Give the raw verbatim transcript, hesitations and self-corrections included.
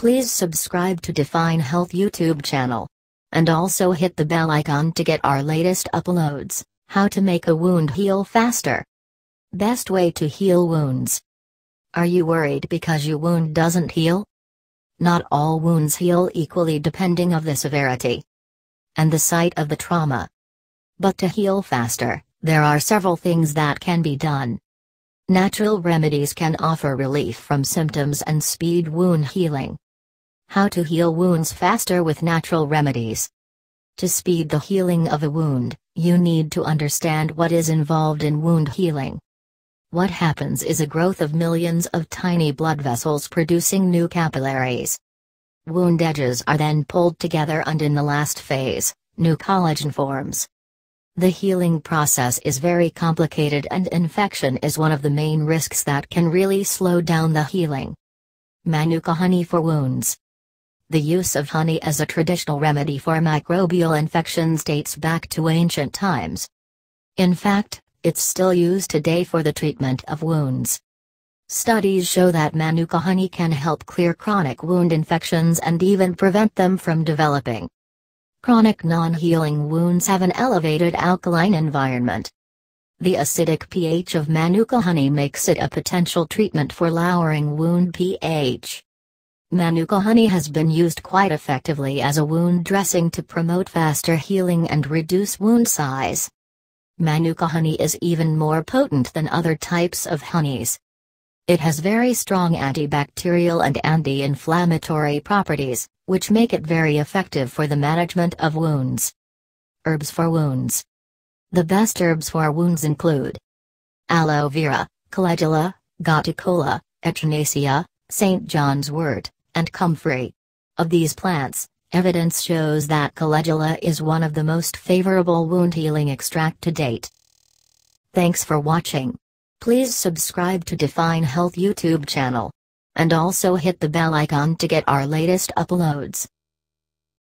Please subscribe to Define Health YouTube channel. And also hit the bell icon to get our latest uploads. How to make a wound heal faster. Best way to heal wounds. Are you worried because your wound doesn't heal? Not all wounds heal equally depending on the severity and the site of the trauma. But to heal faster, there are several things that can be done. Natural remedies can offer relief from symptoms and speed wound healing. How to heal wounds faster with natural remedies. To speed the healing of a wound, you need to understand what is involved in wound healing. What happens is a growth of millions of tiny blood vessels producing new capillaries. Wound edges are then pulled together, and in the last phase, new collagen forms. The healing process is very complicated, and infection is one of the main risks that can really slow down the healing. Manuka honey for wounds. The use of honey as a traditional remedy for microbial infections dates back to ancient times. In fact, it's still used today for the treatment of wounds. Studies show that Manuka honey can help clear chronic wound infections and even prevent them from developing. Chronic non-healing wounds have an elevated alkaline environment. The acidic pH of Manuka honey makes it a potential treatment for lowering wound pH. Manuka honey has been used quite effectively as a wound dressing to promote faster healing and reduce wound size. Manuka honey is even more potent than other types of honeys. It has very strong antibacterial and anti-inflammatory properties, which make it very effective for the management of wounds. Herbs for wounds. The best herbs for wounds include aloe vera, calendula, gotu kola, echinacea, Saint John's wort, and comfrey. Of these plants, evidence shows that calendula is one of the most favorable wound healing extract to date. Thanks for watching. Please subscribe to Define Health YouTube channel. And also hit the bell icon to get our latest uploads.